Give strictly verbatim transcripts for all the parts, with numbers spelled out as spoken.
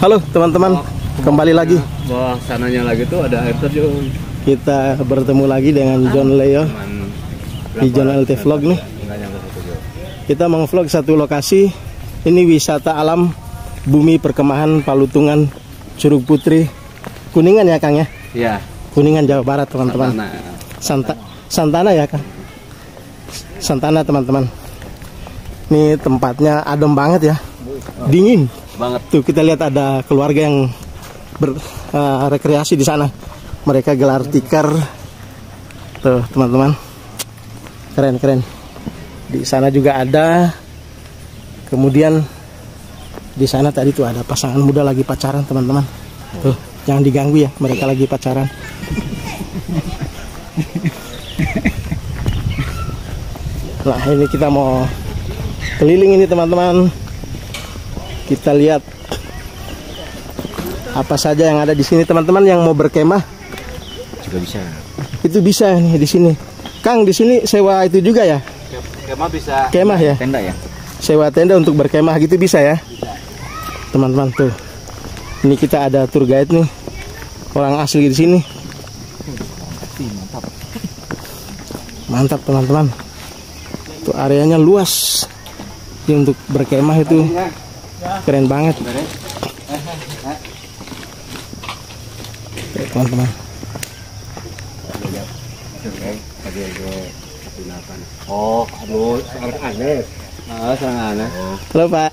Halo teman-teman, kembali lagi. Wah, sananya lagi tuh ada air terjun. Kita bertemu lagi dengan John Leo di John L T Vlog nih. Kita mengvlog satu lokasi. Ini wisata alam bumi perkemahan Palutungan Curug Putri, Kuningan ya Kang ya? Iya. Kuningan, Jawa Barat teman-teman. Santa Santana ya Kang? Santana teman-teman. Ini tempatnya adem banget ya, dingin banget. Tuh kita lihat ada keluarga yang berrekreasi uh, di sana. Mereka gelar tikar. Tuh, teman-teman. Keren-keren. Di sana juga ada. Kemudian di sana tadi tuh ada pasangan muda lagi pacaran, teman-teman. Tuh, jangan diganggu ya, mereka lagi pacaran. Nah, ini kita mau keliling ini, teman-teman. Kita lihat apa saja yang ada di sini, teman-teman. Yang mau berkemah juga bisa. Itu bisa nih di sini. Kang, di sini sewa itu juga ya? Kemah bisa. Kemah ya? Tenda ya. Sewa tenda untuk berkemah gitu bisa ya? Bisa. Teman-teman tuh. Ini kita ada tour guide nih. Orang asli di sini. Mantap. Mantap, teman-teman. Tuh areanya luas. Ini untuk berkemah itu. Keren banget. Teman-teman, oh, halo, seorang aneh, oh, seorang aneh, halo Pak,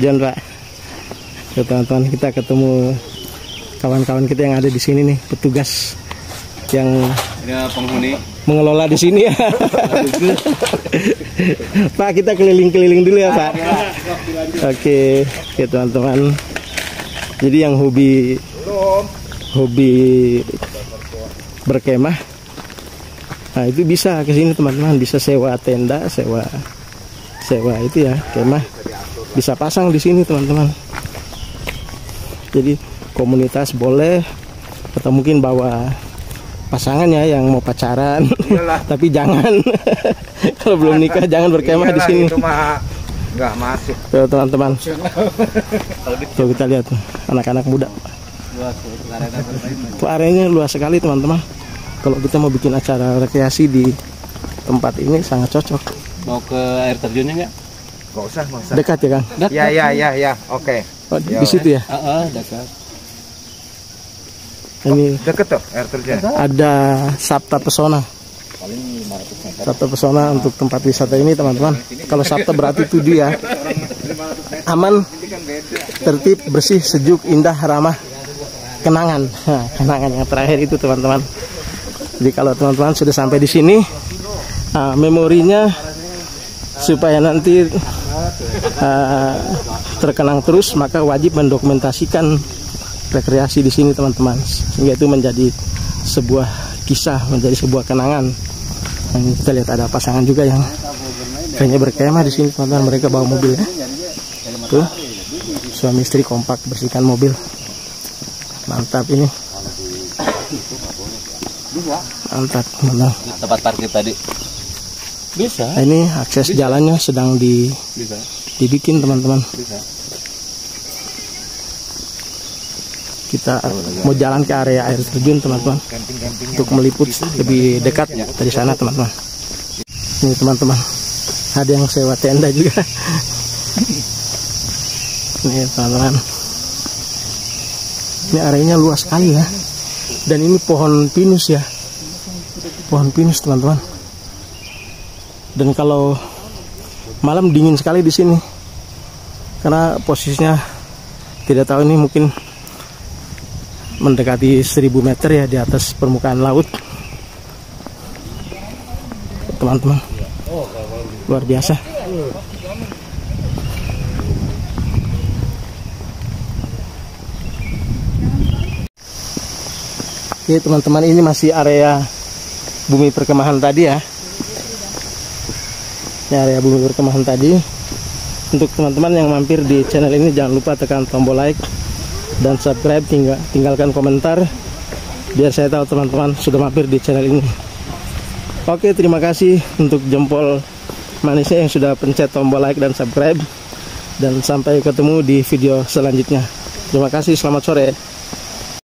John Pak. Teman-teman, kita ketemu kawan-kawan kita yang ada di sini nih, petugas yang penghuni mengelola di sini ya. Pak, kita keliling-keliling dulu ya Pak. Oke, oke teman-teman. Jadi yang hobi hobi berkemah, nah itu bisa ke sini teman-teman, bisa sewa tenda, sewa sewa itu ya kemah, bisa pasang di sini teman-teman. Jadi komunitas boleh, atau mungkin bawa pasangannya yang mau pacaran, tapi jangan kalau belum nikah jangan berkemah di sini. Nggak masuk. Tuh teman-teman. Tuh kita lihat anak-anak muda. Areanya luas sekali teman-teman. Kalau kita mau bikin acara rekreasi di tempat ini sangat cocok. Mau ke air terjunnya nggak? Nggak usah, nggak usah. Dekat ya Kang? Dekat. Ya ya ya ya, oke. Okay. Oh, di situ ya? Uh -uh, dekat. Ini oh, dekat tuh air terjun. Ada Saptapesona. Saptapesona untuk tempat wisata ini teman-teman. Kalau Sapta berarti tujuh ya. Aman, tertib, bersih, sejuk, indah, ramah. Kenangan, nah, kenangan yang terakhir itu teman-teman. Jadi kalau teman-teman sudah sampai di sini, nah, memorinya supaya nanti uh, terkenang terus, maka wajib mendokumentasikan rekreasi di sini teman-teman, sehingga itu menjadi sebuah kisah, menjadi sebuah kenangan. Nah, kita lihat ada pasangan juga yang kayaknya berkemah di sini teman-teman, mereka bawa mobil ya. Tuh, suami istri kompak bersihkan mobil. Mantap ini. Mantap, mantap. Tempat parkir tadi. Bisa. Nah, ini akses bisa. Jalannya sedang di bisa. Dibikin teman-teman. Kita mau jalan ke area air terjun teman-teman. Untuk meliput lebih dekat dari sana teman-teman. Ini teman-teman. Ada yang sewa tenda juga. Nih teman-teman. Ini areanya luas sekali ya. Dan ini pohon pinus ya. Pohon pinus teman-teman. Dan kalau malam dingin sekali di sini. Karena posisinya tidak tahu ini mungkin mendekati seribu meter ya di atas permukaan laut. Teman-teman. Luar biasa. Oke teman-teman, ini masih area bumi perkemahan tadi ya. Ini area bumi perkemahan tadi. Untuk teman-teman yang mampir di channel ini, jangan lupa tekan tombol like dan subscribe, tinggal, tinggalkan komentar biar saya tahu teman-teman sudah mampir di channel ini. Oke, terima kasih untuk jempol manisnya yang sudah pencet tombol like dan subscribe, dan sampai ketemu di video selanjutnya. Terima kasih, selamat sore.